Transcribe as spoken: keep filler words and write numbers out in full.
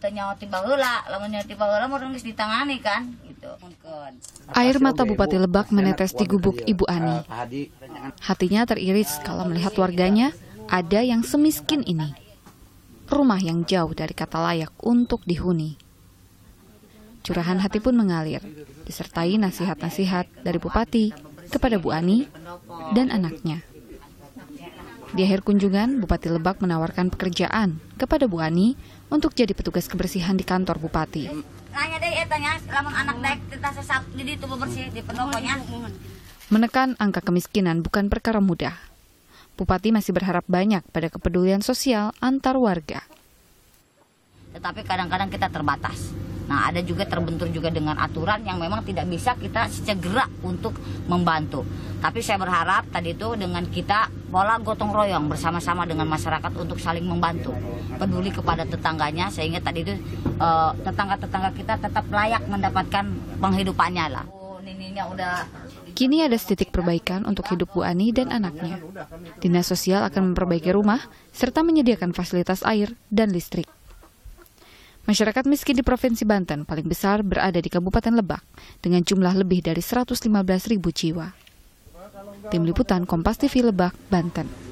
Tanya oti baheula, lamun oti baheula mah geus ditangani kan gitu. Air mata Bupati Lebak menetes di gubuk Ibu Ani. Hatinya teriris kalau melihat warganya ada yang semiskin ini. Rumah yang jauh dari kata layak untuk dihuni. Curahan hati pun mengalir, disertai nasihat-nasihat dari Bupati kepada Bu Ani dan anaknya. Di akhir kunjungan, Bupati Lebak menawarkan pekerjaan kepada Bu Ani untuk jadi petugas kebersihan di kantor Bupati. Menekan angka kemiskinan bukan perkara mudah. Bupati masih berharap banyak pada kepedulian sosial antar warga. Tetapi kadang-kadang kita terbatas. Nah, ada juga terbentur juga dengan aturan yang memang tidak bisa kita segera untuk membantu. Tapi saya berharap tadi itu dengan kita pola gotong royong bersama-sama dengan masyarakat untuk saling membantu. Peduli kepada tetangganya sehingga tadi itu eh, tetangga-tetangga kita tetap layak mendapatkan penghidupannya lah. Kini ada setitik perbaikan untuk hidup Bu Ani dan anaknya. Dinas Sosial akan memperbaiki rumah serta menyediakan fasilitas air dan listrik. Masyarakat miskin di Provinsi Banten paling besar berada di Kabupaten Lebak dengan jumlah lebih dari seratus lima belas ribu jiwa. Tim Liputan Kompas T V Lebak, Banten.